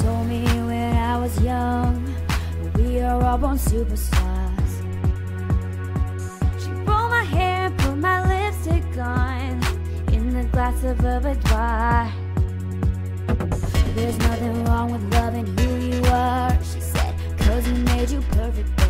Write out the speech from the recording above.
told me when I was young, we are all born superstars. She rolled my hair and put my lipstick on in the glass of a boudoir. There's nothing wrong with loving who you are, she said, 'cause he made you perfect.